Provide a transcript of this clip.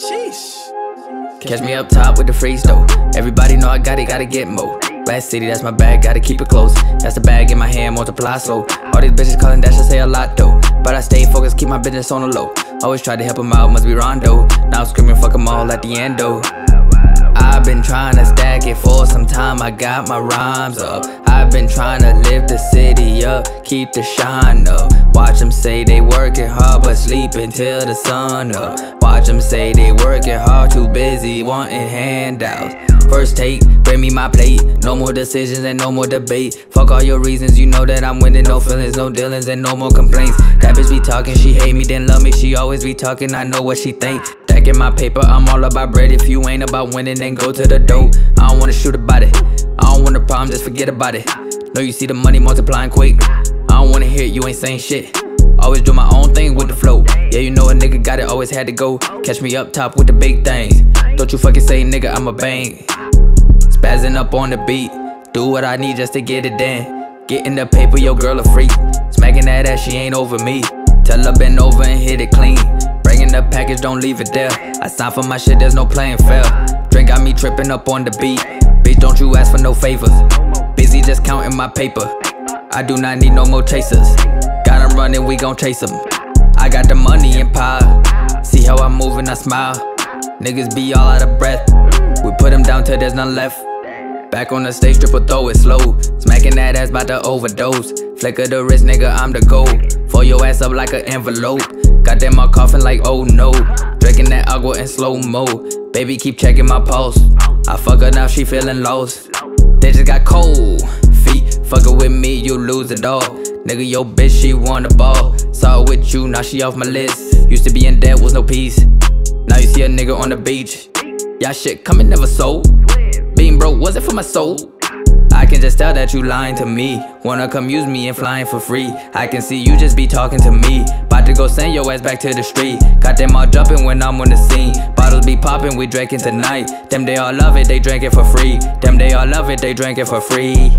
Sheesh. Catch me up top with the freeze though. Everybody know I got it, gotta get more. Last city, that's my bag, gotta keep it close. That's the bag in my hand, multiply slow. All these bitches calling, that should say a lot though. But I stay focused, keep my business on the low. Always try to help them out, must be Rondo. Now I'm screaming, fuck them all at the end though. I've been trying to stack it for some time, I got my rhymes up. I've been trying to lift the city up, keep the shine up. Watch them say they working hard, but sleeping till the sun up. Watch them say they working hard, too busy wanting handouts. First take, bring me my plate. No more decisions and no more debate. Fuck all your reasons, you know that I'm winning. No feelings, no dealings, and no more complaints. That bitch be talking, she hate me, then love me. She always be talking, I know what she think. Stacking my paper, I'm all about bread. If you ain't about winning, then go to the dope. I don't wanna shoot about it, I don't want the problem, just forget about it. No, you see the money multiplying quick. I don't wanna hear it, you ain't saying shit. Always do my own thing with the flow. Yeah, you know a nigga got it, always had to go. Catch me up top with the big things. Don't you fucking say nigga, I'ma bang. Spazzing up on the beat. Do what I need just to get it done. Getting the paper, your girl a freak. Smacking that ass, she ain't over me. Tell her bend over and hit it clean. Bringing the package, don't leave it there. I sign for my shit, there's no playing fair. Drink got me tripping up on the beat. Bitch, don't you ask for no favors. Busy just counting my paper. I do not need no more chasers. Got 'em running, we gon' chase 'em. I got the money in pile. See how I move and I smile. Niggas be all out of breath. We put them down till there's none left. Back on the stage, triple throw it slow. Smacking that ass, bout to overdose. Flicker the wrist, nigga, I'm the gold. Fold your ass up like an envelope. Got them all coughing like, oh no. Drinking that agua in slow-mo. Baby, keep checking my pulse. I fuck her now, she feeling lost. They just got cold feet. Fuckin' with me, you lose it all. Nigga, your bitch, she wanna ball. Saw it with you, now she off my list. Used to be in debt, was no peace. Now you see a nigga on the beach. Y'all shit coming never sold. Being broke wasn't for my soul. I can just tell that you lying to me. Wanna come use me and flying for free. I can see you just be talking to me. Bout to go send your ass back to the street. Got them all jumping when I'm on the scene. Bottles be popping, we drinking tonight. Them they all love it, they drink it for free. Them they all love it, they drink it for free.